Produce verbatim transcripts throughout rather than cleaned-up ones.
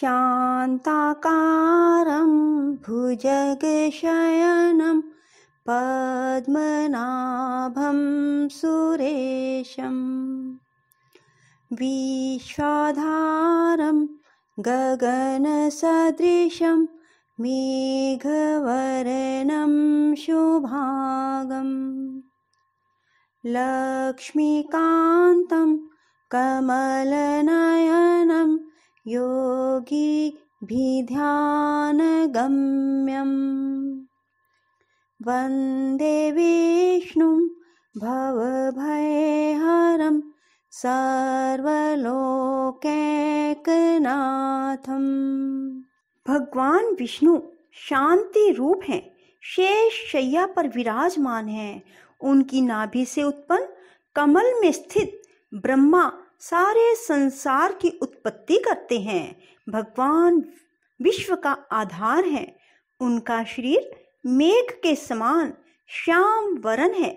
शान्ताकारं भुजगशयनं पद्मनाभं सुरेशं विश्वाधारं गगनसदृशं मेघवर्णं शुभागं लक्ष्मीकान्तं कमलनयनं योगिभिर्ध्यानगम्यं वन्दे विष्णुं भवभयहरं सर्वलोकैकनाथं। भगवान विष्णु शांति रूप हैं, शेष शय्या पर विराजमान हैं। उनकी नाभि से उत्पन्न कमल में स्थित ब्रह्मा सारे संसार की उत्पत्ति करते हैं। भगवान विश्व का आधार है। उनका शरीर मेघ के समान श्याम वर्ण है।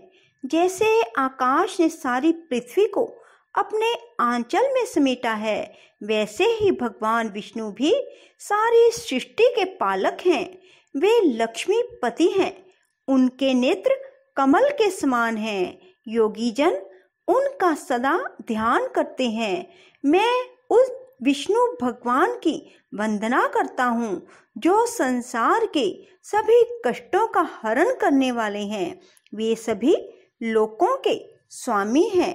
जैसे आकाश ने सारी पृथ्वी को अपने आंचल में समेटा है, वैसे ही भगवान विष्णु भी सारी सृष्टि के पालक हैं। वे लक्ष्मी पति हैं। उनके नेत्र कमल के समान हैं। योगीजन उनका सदा ध्यान करते हैं। मैं उस विष्णु भगवान की वंदना करता हूँ जो संसार के सभी कष्टों का हरण करने वाले हैं। वे सभी लोकों के स्वामी हैं।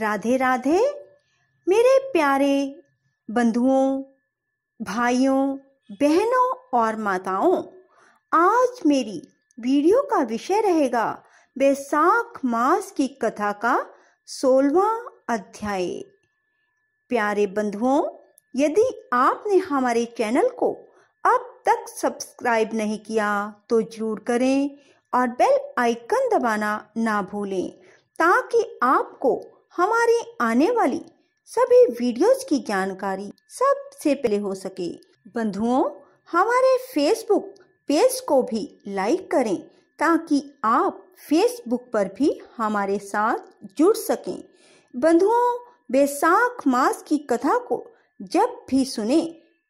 राधे राधे। मेरे प्यारे बंधुओं, भाइयों, बहनों और माताओं, आज मेरी वीडियो का विषय रहेगा वैशाख मास की कथा का सोलवां अध्याय। प्यारे बंधुओं, यदि आपने हमारे चैनल को अब तक सब्सक्राइब नहीं किया तो जरूर करें और बेल आइकन दबाना ना भूलें, ताकि आपको हमारी आने वाली सभी वीडियोज की जानकारी सबसे पहले हो सके। बंधुओं, हमारे फेसबुक पेज को भी लाइक करें ताकि आप फेसबुक पर भी हमारे साथ जुड़ सकें। बंधुओं, वैशाख मास की कथा को जब भी सुने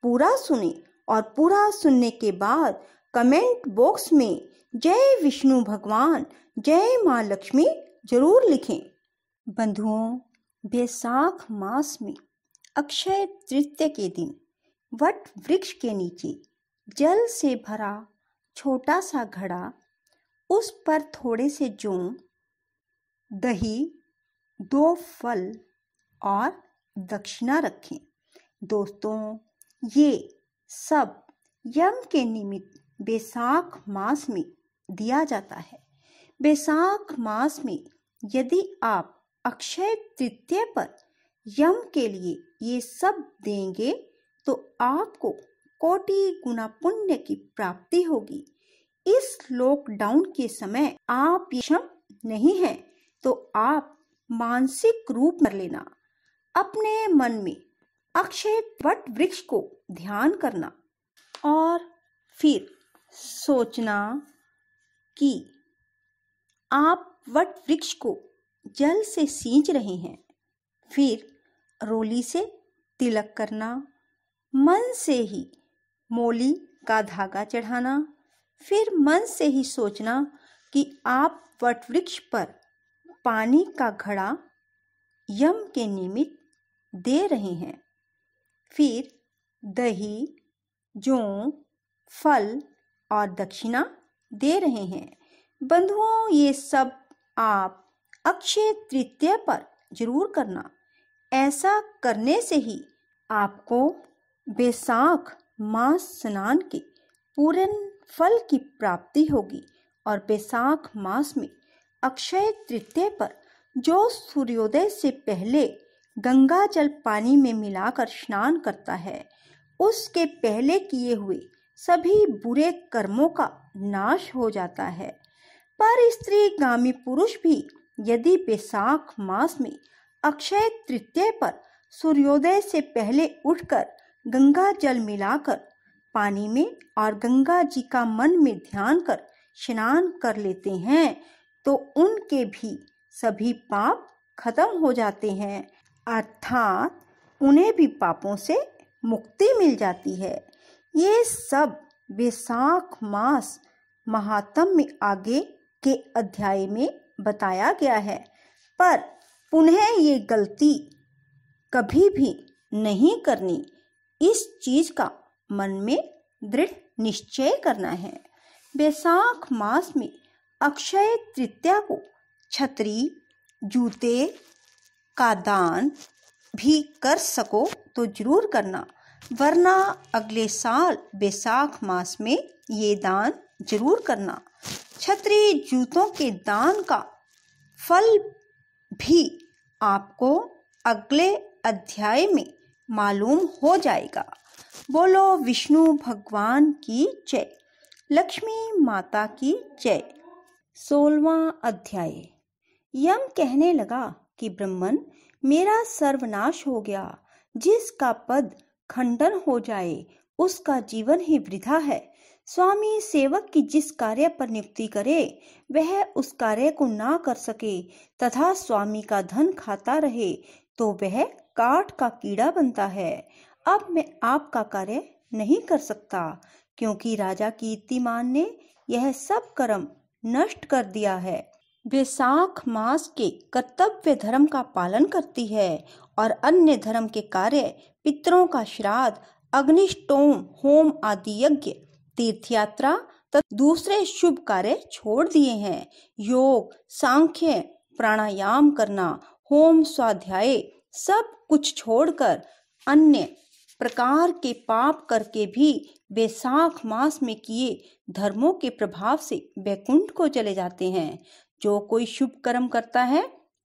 पूरा सुने और पूरा सुनने के बाद कमेंट बॉक्स में जय विष्णु भगवान, जय माँ लक्ष्मी जरूर लिखें। बंधुओं, वैशाख मास में अक्षय तृतीया के दिन वट वृक्ष के नीचे जल से भरा छोटा सा घड़ा, उस पर थोड़े से जौ, दही, दो फल और दक्षिणा रखें। दोस्तों, ये सब यम के निमित्त वैशाख मास में दिया जाता है। वैशाख मास में यदि आप अक्षय तृतीया पर यम के लिए ये सब देंगे तो आपको कोटि गुना पुण्य की प्राप्ति होगी। इस लॉकडाउन के समय आप यक्षम नहीं है तो आप मानसिक रूप कर लेना। अपने मन में अक्षय वट वृक्ष को ध्यान करना और फिर सोचना कि आप वट वृक्ष को जल से सींच रहे हैं। फिर रोली से तिलक करना, मन से ही मोली का धागा चढ़ाना, फिर मन से ही सोचना कि आप वट वृक्ष पर पानी का घड़ा यम के निमित्त दे रहे हैं। फिर दही, जौ, फल और दक्षिणा दे रहे हैं। बंधुओं, ये सब आप अक्षय तृतीया पर जरूर करना। ऐसा करने से ही आपको वैशाख मास स्नान के पूर्ण फल की प्राप्ति होगी। और वैशाख मास में अक्षय तृतीया पर जो सूर्योदय से पहले गंगा जल पानी में मिलाकर स्नान करता है, उसके पहले किए हुए सभी बुरे कर्मों का नाश हो जाता है। पर स्त्रीगामी पुरुष भी यदि वैशाख मास में अक्षय तृतीया पर सूर्योदय से पहले उठकर गंगा जल मिलाकर पानी में और गंगा जी का मन में ध्यान कर स्नान कर लेते हैं तो उनके भी सभी पाप खत्म हो जाते हैं, अर्थात उन्हें भी पापों से मुक्ति मिल जाती है। ये सब वैशाख मास महात्म में आगे के अध्याय में बताया गया है, पर पुनः ये गलती कभी भी नहीं करनी, इस चीज का मन में दृढ़ निश्चय करना है। वैशाख मास में अक्षय तृतीया को छतरी, जूते का दान भी कर सको तो जरूर करना, वरना अगले साल वैशाख मास में ये दान जरूर करना। छतरी जूतों के दान का फल भी आपको अगले अध्याय में मालूम हो जाएगा। बोलो विष्णु भगवान की जय, लक्ष्मी माता की जय। सोलवां अध्याय। यम कहने लगा कि ब्रह्मन, मेरा सर्वनाश हो गया, जिसका पद खंडन हो जाए उसका जीवन ही वृथा है। स्वामी सेवक की जिस कार्य पर नियुक्ति करे वह उस कार्य को ना कर सके तथा स्वामी का धन खाता रहे तो वह काट का कीड़ा बनता है। अब मैं आपका कार्य नहीं कर सकता, क्योंकि राजा कीर्तिमान ने यह सब कर्म नष्ट कर दिया है। वैशाख मास के कर्तव्य धर्म का पालन करती है और अन्य धर्म के कार्य, पितरों का श्राद्ध, अग्निष्टोम, होम आदि यज्ञ, तीर्थ यात्रा तथा दूसरे शुभ कार्य छोड़ दिए हैं। योग, सांख्य, प्राणायाम करना, होम स्वाध्याय सब कुछ छोड़कर अन्य प्रकार के पाप करके भी वैशाख मास में किए धर्मों के प्रभाव से वैकुंठ को चले जाते हैं। जो कोई शुभ कर्म करता है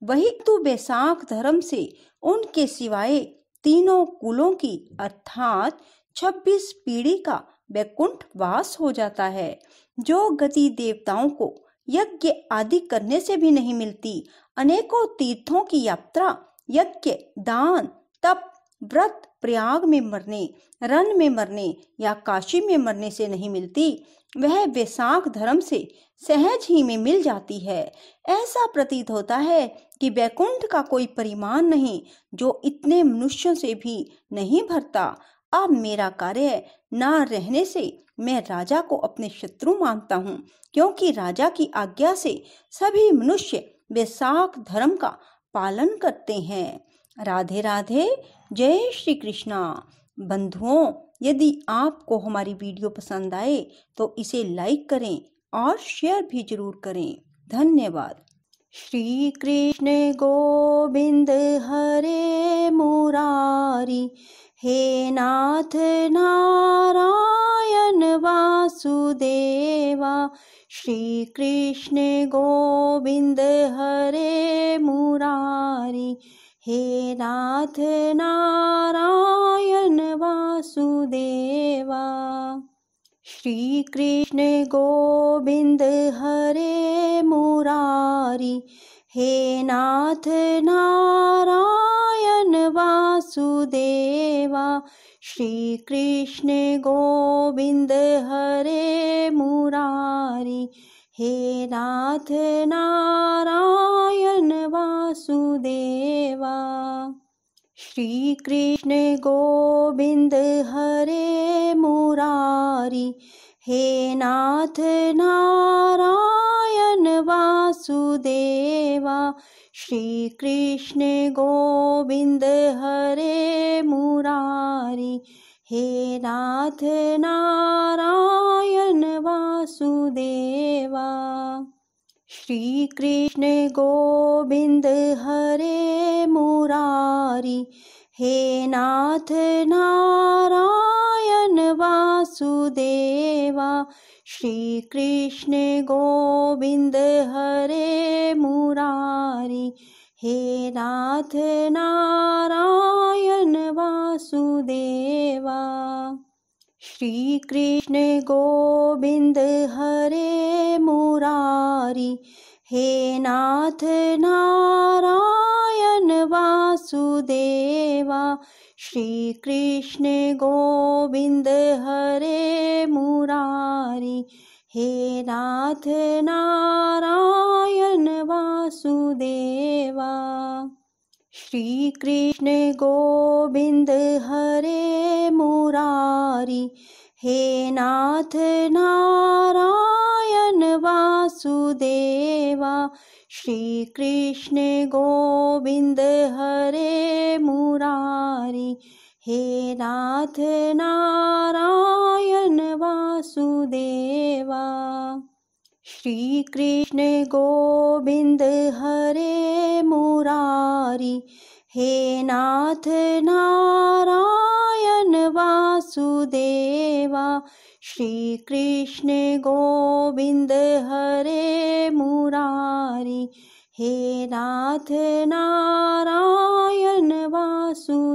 वही तो वैशाख धर्म से उनके सिवाय तीनों कुलों की अर्थात छब्बीस पीढ़ी का वैकुंठ वास हो जाता है, जो गति देवताओं को यज्ञ आदि करने से भी नहीं मिलती। अनेकों तीर्थों की यात्रा, यज्ञ, दान, तप, व्रत, प्रयाग में मरने, रण में मरने या काशी में मरने से नहीं मिलती, वह वैशाख धर्म से सहज ही में मिल जाती है। ऐसा प्रतीत होता है कि वैकुंठ का कोई परिमाण नहीं, जो इतने मनुष्यों से भी नहीं भरता। अब मेरा कार्य ना रहने से मैं राजा को अपने शत्रु मानता हूँ, क्योंकि राजा की आज्ञा से सभी मनुष्य वैशाख धर्म का पालन करते हैं। राधे राधे, जय श्री कृष्णा। बंधुओं, यदि आपको हमारी वीडियो पसंद आए तो इसे लाइक करें और शेयर भी जरूर करें। धन्यवाद। श्री कृष्ण गोविंद हरे मुरारी, हे नाथ नारायण वासुदेवा। श्री कृष्ण गोविंद हरे मुरारी, हे नाथ नारायण वासुदेवा। श्री कृष्ण गोविंद हरे मुरारी, हे नाथ नारायण वासुदेवा। श्री कृष्ण गोविंद हरे मुरारी, हे नाथ नारायण वासुदेवा। श्री कृष्ण गोविंद हरे मुरारी, हे नाथ नारायण वासुदेवा। श्री कृष्ण गोविंद हरे मुरारी, हे नाथ नारायण वासुदेवा। श्री कृष्ण गोविंद हरे मुरारी, हे नाथ नारायण वासुदेवा। श्री कृष्ण गोविंद हरे मुरारी, हे नाथ नारायण वासुदेवा। श्री कृष्ण गोविंद हरे मुरारी, हे नाथ नारायण वासुदेवा। श्री कृष्ण गोविंद हरे मुरारी, हे नाथ नारायण वासुदेवा। श्री कृष्ण गोविंद हरे हमारी। हे नाथ नारायण वासुदेवा, श्री कृष्ण गोविंद हरे मुरारी। हे नाथ नारायण वासुदेवा, श्री कृष्ण गोविंद हरे मुरारी। हे नाथ नारायण वासुदेवा, श्री कृष्ण गोविंद हरे मुरारी। हे नाथ नारायण वासुदेवा।